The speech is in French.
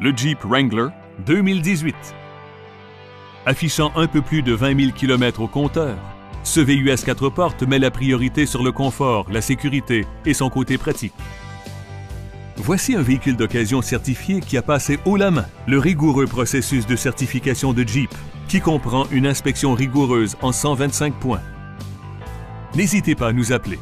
le Jeep Wrangler 2018. Affichant un peu plus de 20 000 km au compteur, ce VUS 4 portes met la priorité sur le confort, la sécurité et son côté pratique. Voici un véhicule d'occasion certifié qui a passé haut la main le rigoureux processus de certification de Jeep, qui comprend une inspection rigoureuse en 125 points. N'hésitez pas à nous appeler.